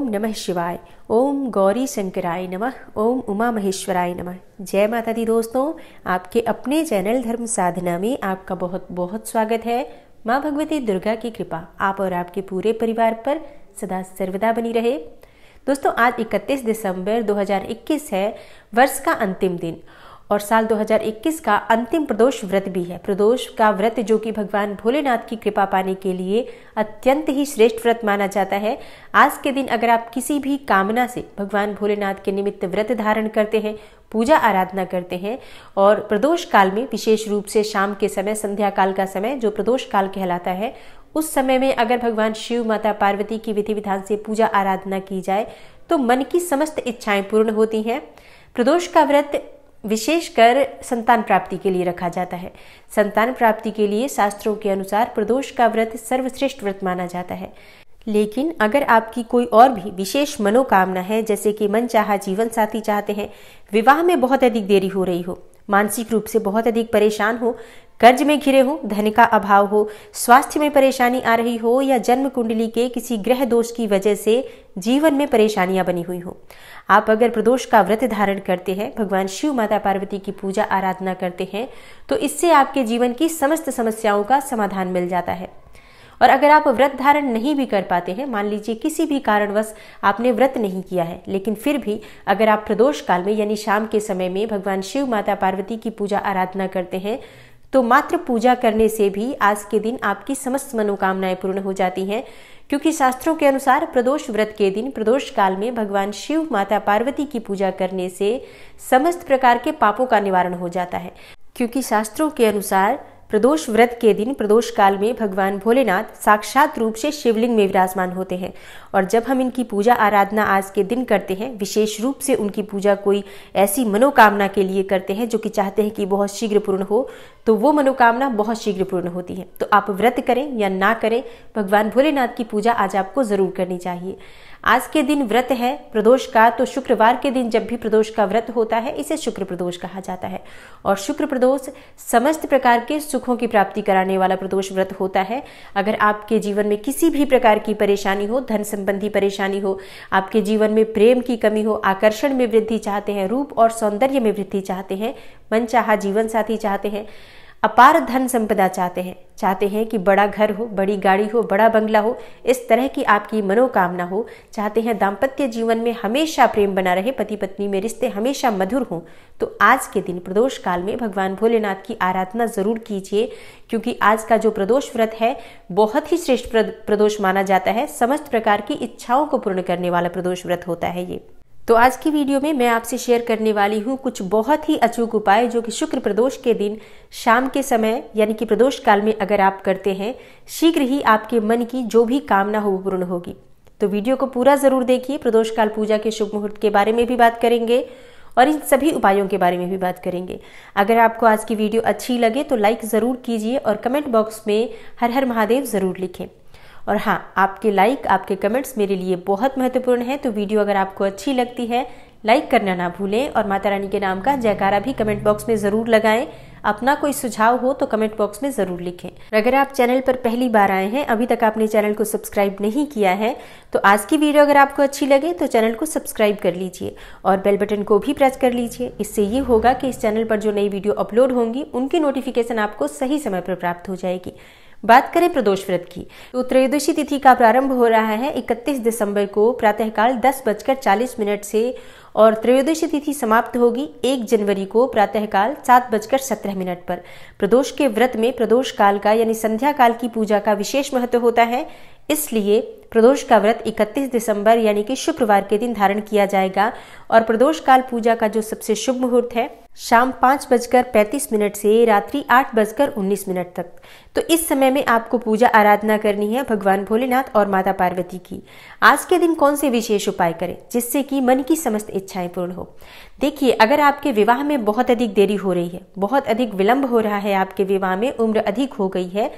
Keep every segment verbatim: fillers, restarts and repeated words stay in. ओम नमः शिवाय, ओम गौरी शंकराय नमः, ओम उमा महेश्वराय नमः। जय माता दी दोस्तों, आपके अपने चैनल धर्म साधना में आपका बहुत बहुत स्वागत है। माँ भगवती दुर्गा की कृपा आप और आपके पूरे परिवार पर सदा सर्वदा बनी रहे। दोस्तों आज इकतीस दिसंबर दो हज़ार इक्कीस है, वर्ष का अंतिम दिन और साल दो हज़ार इक्कीस का अंतिम प्रदोष व्रत भी है। प्रदोष का व्रत जो कि भगवान भोलेनाथ की कृपा पाने के लिए अत्यंत ही श्रेष्ठ व्रत माना जाता है। आज के दिन अगर आप किसी भी कामना से भगवान भोलेनाथ के निमित्त व्रत धारण करते हैं, पूजा आराधना करते हैं और प्रदोष काल में विशेष रूप से शाम के समय, संध्या काल का समय जो प्रदोष काल कहलाता है, उस समय में अगर भगवान शिव, माता पार्वती की विधि विधान से पूजा आराधना की जाए तो मन की समस्त इच्छाएं पूर्ण होती हैं। प्रदोष का व्रत विशेषकर संतान प्राप्ति के लिए रखा जाता है। संतान प्राप्ति के लिए शास्त्रों के अनुसार प्रदोष का व्रत सर्वश्रेष्ठ व्रत माना जाता है। लेकिन अगर आपकी कोई और भी विशेष मनोकामना है, जैसे कि मन चाहा जीवन साथी चाहते हैं, विवाह में बहुत अधिक देरी हो रही हो, मानसिक रूप से बहुत अधिक परेशान हो, कर्ज में घिरे हो, धन का अभाव हो, स्वास्थ्य में परेशानी आ रही हो या जन्म कुंडली के किसी ग्रह दोष की वजह से जीवन में परेशानियां बनी हुई हो, आप अगर प्रदोष का व्रत धारण करते हैं, भगवान शिव, माता पार्वती की पूजा आराधना करते हैं तो इससे आपके जीवन की समस्त समस्याओं का समाधान मिल जाता है। और अगर आप व्रत धारण नहीं भी कर पाते हैं, मान लीजिए किसी भी कारणवश आपने व्रत नहीं किया है, लेकिन फिर भी अगर आप प्रदोष काल में यानी शाम के समय में भगवान शिव, माता पार्वती की पूजा आराधना करते हैं तो मात्र पूजा करने से भी आज के दिन आपकी समस्त मनोकामनाएं पूर्ण हो जाती हैं। क्योंकि शास्त्रों के अनुसार प्रदोष व्रत के दिन, प्रदोष काल में भगवान शिव, माता पार्वती की पूजा करने से समस्त प्रकार के पापों का निवारण हो जाता है। क्योंकि शास्त्रों के अनुसार प्रदोष व्रत के दिन, प्रदोष काल में भगवान भोलेनाथ साक्षात रूप से शिवलिंग में विराजमान होते हैं और जब हम इनकी पूजा आराधना आज के दिन करते हैं, विशेष रूप से उनकी पूजा कोई ऐसी मनोकामना के लिए करते हैं जो कि चाहते हैं कि बहुत शीघ्र पूर्ण हो, तो वो मनोकामना बहुत शीघ्र पूर्ण होती है। तो आप व्रत करें या ना करें, भगवान भोलेनाथ की पूजा आज आपको ज़रूर करनी चाहिए। आज के दिन व्रत है प्रदोष का, तो शुक्रवार के दिन जब भी प्रदोष का व्रत होता है, इसे शुक्र प्रदोष कहा जाता है। और शुक्र प्रदोष समस्त प्रकार के सुखों की प्राप्ति कराने वाला प्रदोष व्रत होता है। अगर आपके जीवन में किसी भी प्रकार की परेशानी हो, धन संबंधी परेशानी हो, आपके जीवन में प्रेम की कमी हो, आकर्षण में वृद्धि चाहते हैं, रूप और सौंदर्य में वृद्धि चाहते हैं, मनचाहा जीवन साथी चाहते हैं, अपार धन संपदा चाहते हैं, चाहते हैं कि बड़ा घर हो, बड़ी गाड़ी हो, बड़ा बंगला हो, इस तरह की आपकी मनोकामना हो, चाहते हैं दाम्पत्य जीवन में हमेशा प्रेम बना रहे, पति पत्नी में रिश्ते हमेशा मधुर हों, तो आज के दिन प्रदोष काल में भगवान भोलेनाथ की आराधना ज़रूर कीजिए। क्योंकि आज का जो प्रदोष व्रत है बहुत ही श्रेष्ठ प्रदोष माना जाता है, समस्त प्रकार की इच्छाओं को पूर्ण करने वाला प्रदोष व्रत होता है ये। तो आज की वीडियो में मैं आपसे शेयर करने वाली हूँ कुछ बहुत ही अचूक उपाय जो कि शुक्र प्रदोष के दिन शाम के समय यानी कि प्रदोष काल में अगर आप करते हैं, शीघ्र ही आपके मन की जो भी कामना हो वो पूर्ण होगी। तो वीडियो को पूरा ज़रूर देखिए। प्रदोष काल पूजा के शुभ मुहूर्त के बारे में भी बात करेंगे और इन सभी उपायों के बारे में भी बात करेंगे। अगर आपको आज की वीडियो अच्छी लगे तो लाइक ज़रूर कीजिए और कमेंट बॉक्स में हर हर महादेव ज़रूर लिखें। और हाँ, आपके लाइक, आपके कमेंट्स मेरे लिए बहुत महत्वपूर्ण है। तो वीडियो अगर आपको अच्छी लगती है लाइक करना ना भूलें और माता रानी के नाम का जयकारा भी कमेंट बॉक्स में ज़रूर लगाएं। अपना कोई सुझाव हो तो कमेंट बॉक्स में ज़रूर लिखें। अगर आप चैनल पर पहली बार आए हैं, अभी तक आपने चैनल को सब्सक्राइब नहीं किया है, तो आज की वीडियो अगर आपको अच्छी लगे तो चैनल को सब्सक्राइब कर लीजिए और बेल बटन को भी प्रेस कर लीजिए। इससे ये होगा कि इस चैनल पर जो नई वीडियो अपलोड होंगी उनकी नोटिफिकेशन आपको सही समय पर प्राप्त हो जाएगी। बात करें प्रदोष व्रत की, तो त्रयोदशी तिथि का प्रारंभ हो रहा है इकतीस दिसंबर को प्रातःकाल दस बजकर चालीस मिनट से और त्रयोदशी तिथि समाप्त होगी एक जनवरी को प्रातःकाल सात बजकर सत्रह मिनट पर। प्रदोष के व्रत में प्रदोष काल का यानी संध्या काल की पूजा का विशेष महत्व होता है, इसलिए प्रदोष का व्रत इकतीस दिसंबर यानी कि शुक्रवार के दिन धारण किया जाएगा। और प्रदोष काल पूजा का जो सबसे शुभ मुहूर्त है शाम पाँच बजकर पैंतीस मिनट से रात्रि आठ बजकर उन्नीस मिनट तक। तो इस समय में आपको पूजा आराधना करनी है भगवान भोलेनाथ और माता पार्वती की। आज के दिन कौन से विशेष उपाय करें जिससे कि मन की समस्त इच्छाएं पूर्ण हो? देखिए, अगर आपके विवाह में बहुत अधिक देरी हो रही है, बहुत अधिक विलंब हो रहा है, आपके विवाह में उम्र अधिक हो गई है,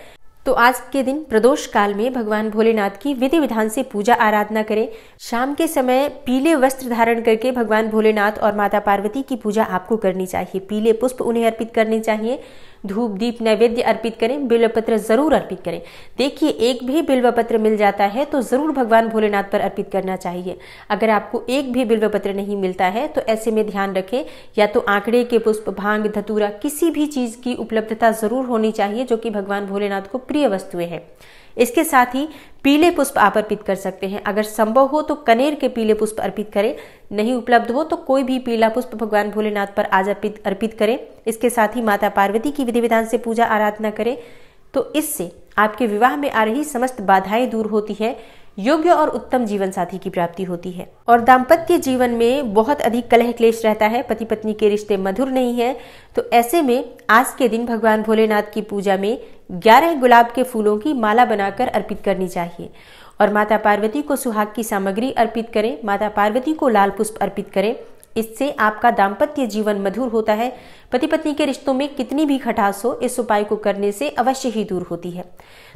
तो आज के दिन प्रदोष काल में भगवान भोलेनाथ की विधि विधान से पूजा आराधना करें। शाम के समय पीले वस्त्र धारण करके भगवान भोलेनाथ और माता पार्वती की पूजा आपको करनी चाहिए। पीले पुष्प उन्हें अर्पित करने चाहिए। धूप दीप नैवेद्य अर्पित करें, बिल्वपत्र जरूर अर्पित करें। देखिए एक भी बिल्वपत्र मिल जाता है तो जरूर भगवान भोलेनाथ पर अर्पित करना चाहिए। अगर आपको एक भी बिल्वपत्र नहीं मिलता है तो ऐसे में ध्यान रखें, या तो आंकड़े के पुष्प, भांग, धतूरा, किसी भी चीज की उपलब्धता जरूर होनी चाहिए जो कि भगवान भोलेनाथ को प्रिय वस्तुएं हैं। इसके साथ ही पीले पुष्प आप अर्पित कर सकते हैं। अगर संभव हो तो कनेर के पीले पुष्प अर्पित करें, नहीं उपलब्ध हो तो कोई भी पीला पुष्प भगवान भोलेनाथ पर आज अर्पित अर्पित करें। इसके साथ ही माता पार्वती की विधि विधान से पूजा आराधना करें, तो इससे आपके विवाह में आ रही समस्त बाधाएं दूर होती है, योग्य और उत्तम जीवन साथी की प्राप्ति होती है। और दाम्पत्य जीवन में बहुत अधिक कलह क्लेश रहता है, पति पत्नी के रिश्ते मधुर नहीं है, तो ऐसे में आज के दिन भगवान भोलेनाथ की पूजा में ग्यारह गुलाब के फूलों की माला बनाकर अर्पित करनी चाहिए। और माता पार्वती को सुहाग की सामग्री अर्पित करें, माता पार्वती को लाल पुष्प अर्पित करें। इससे आपका दाम्पत्य जीवन मधुर होता है। पति पत्नी के रिश्तों में कितनी भी खटास हो, इस उपाय को करने से अवश्य ही दूर होती है।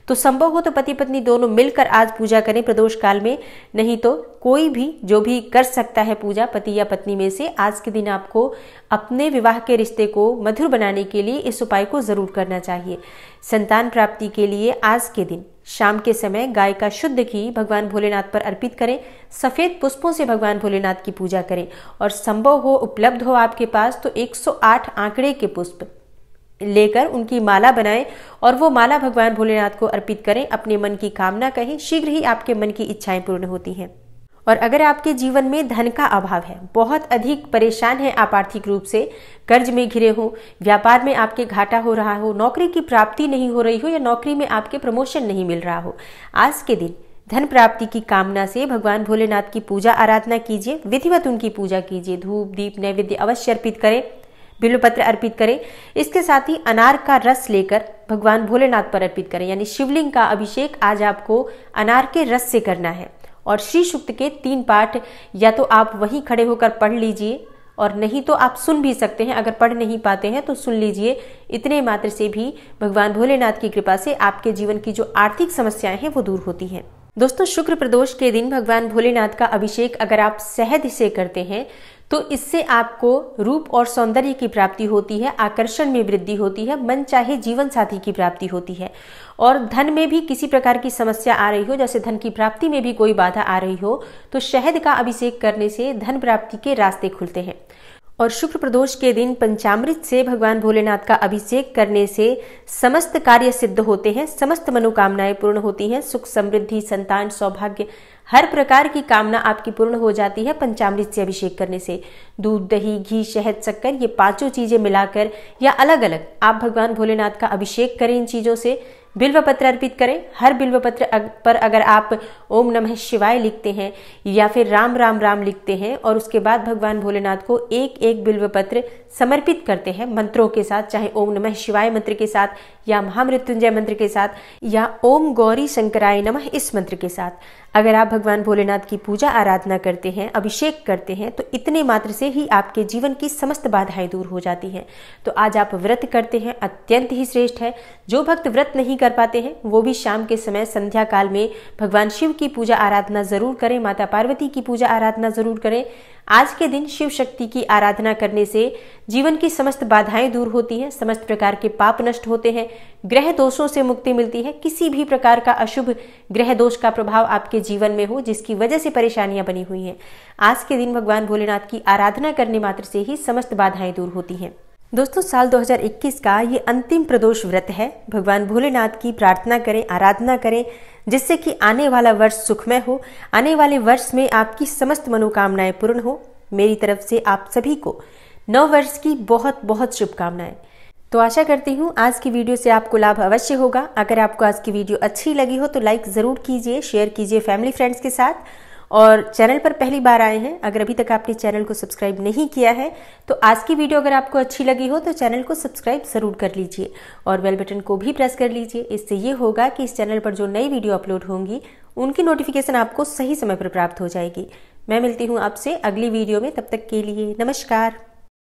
तो संभव हो तो पति पत्नी दोनों मिलकर आज पूजा करें प्रदोष काल में, नहीं तो कोई भी जो भी कर सकता है पूजा, पति या पत्नी में से आज के दिन आपको अपने विवाह के रिश्ते को मधुर बनाने के लिए इस उपाय को जरूर करना चाहिए। संतान प्राप्ति के लिए आज के दिन शाम के समय गाय का शुद्ध घी भगवान भोलेनाथ पर अर्पित करें, सफेद पुष्पों से भगवान भोलेनाथ की पूजा करें। और संभव हो, उपलब्ध हो आपके पास, तो एक सौ आठ आंकड़े के पुष्प लेकर उनकी माला बनाएं और वो माला भगवान भोलेनाथ को अर्पित करें। अपने मन की कामना कहें, शीघ्र ही आपके मन की इच्छाएं पूर्ण होती हैं। और अगर आपके जीवन में धन का अभाव है, बहुत अधिक परेशान है आप आर्थिक रूप से, कर्ज में घिरे हो, व्यापार में आपके घाटा हो रहा हो, नौकरी की प्राप्ति नहीं हो रही हो, या नौकरी में आपके प्रमोशन नहीं मिल रहा हो, आज के दिन धन प्राप्ति की कामना से भगवान भोलेनाथ की पूजा आराधना कीजिए, विधिवत उनकी पूजा कीजिए, धूप दीप नैवेद्य अवश्य अर्पित करें, बिल्वपत्र अर्पित करें। इसके साथ ही अनार का रस लेकर भगवान भोलेनाथ पर अर्पित करें, यानी शिवलिंग का अभिषेक आज आपको अनार के रस से करना है। और श्री सूक्त के तीन पाठ या तो आप वहीं खड़े होकर पढ़ लीजिए, और नहीं तो आप सुन भी सकते हैं, अगर पढ़ नहीं पाते हैं तो सुन लीजिए। इतने मात्र से भी भगवान भोलेनाथ की कृपा से आपके जीवन की जो आर्थिक समस्याएं हैं वो दूर होती हैं। दोस्तों, शुक्र प्रदोष के दिन भगवान भोलेनाथ का अभिषेक अगर आप शहद से करते हैं तो इससे आपको रूप और सौंदर्य की प्राप्ति होती है, आकर्षण में वृद्धि होती है, मन चाहे जीवन साथी की प्राप्ति होती है। और धन में भी किसी प्रकार की समस्या आ रही हो, जैसे धन की प्राप्ति में भी कोई बाधा आ रही हो, तो शहद का अभिषेक करने से धन प्राप्ति के रास्ते खुलते हैं। और शुक्र प्रदोष के दिन पंचामृत से भगवान भोलेनाथ का अभिषेक करने से समस्त कार्य सिद्ध होते हैं, समस्त मनोकामनाएं पूर्ण होती हैं, सुख समृद्धि, संतान, सौभाग्य, हर प्रकार की कामना आपकी पूर्ण हो जाती है पंचामृत से अभिषेक करने से। दूध, दही, घी, शहद, शक्कर, ये पांचों चीजें मिलाकर या अलग अलग आप भगवान भोलेनाथ का अभिषेक करें। इन चीजों से बिल्वपत्र अर्पित करें। हर बिल्वपत्र पर अगर आप ओम नमः शिवाय लिखते हैं या फिर राम राम राम लिखते हैं और उसके बाद भगवान भोलेनाथ को एक एक बिल्वपत्र समर्पित करते हैं मंत्रों के साथ, चाहे ओम नमः शिवाय मंत्र के साथ या महामृत्युंजय मंत्र के साथ या ओम गौरी शंकराय नमः इस मंत्र के साथ, अगर आप भगवान भोलेनाथ की पूजा आराधना करते हैं, अभिषेक करते हैं, तो इतने मात्र से ही आपके जीवन की समस्त बाधाएं दूर हो जाती हैं। तो आज आप व्रत करते हैं, अत्यंत ही श्रेष्ठ है। जो भक्त व्रत नहीं कर पाते हैं वो भी शाम के समय संध्या काल में भगवान शिव की पूजा आराधना जरूर करें, माता पार्वती की पूजा आराधना जरूर करें। आज के दिन शिव शक्ति की आराधना करने से जीवन की समस्त बाधाएं दूर होती हैं, समस्त प्रकार के पाप नष्ट होते हैं, ग्रह दोषों से मुक्ति मिलती है। किसी भी प्रकार का अशुभ ग्रह दोष का प्रभाव आपके जीवन में हो जिसकी वजह से परेशानियां बनी हुई हैं, आज के दिन भगवान भोलेनाथ की आराधना करने मात्र से ही समस्त बाधाएं दूर होती हैं। दोस्तों, साल दो हज़ार इक्कीस का ये अंतिम प्रदोष व्रत है। भगवान भोलेनाथ की प्रार्थना करें, आराधना करें, जिससे कि आने वाला वर्ष सुखमय हो, आने वाले वर्ष में आपकी समस्त मनोकामनाएं पूर्ण हो। मेरी तरफ से आप सभी को नव वर्ष की बहुत बहुत शुभकामनाएं। तो आशा करती हूँ आज की वीडियो से आपको लाभ अवश्य होगा। अगर आपको आज की वीडियो अच्छी लगी हो तो लाइक ज़रूर कीजिए, शेयर कीजिए फैमिली फ्रेंड्स के साथ। और चैनल पर पहली बार आए हैं, अगर अभी तक आपने चैनल को सब्सक्राइब नहीं किया है तो आज की वीडियो अगर आपको अच्छी लगी हो तो चैनल को सब्सक्राइब ज़रूर कर लीजिए और बेल बटन को भी प्रेस कर लीजिए। इससे ये होगा कि इस चैनल पर जो नई वीडियो अपलोड होंगी उनकी नोटिफिकेशन आपको सही समय पर प्राप्त हो जाएगी। मैं मिलती हूँ आपसे अगली वीडियो में, तब तक के लिए नमस्कार।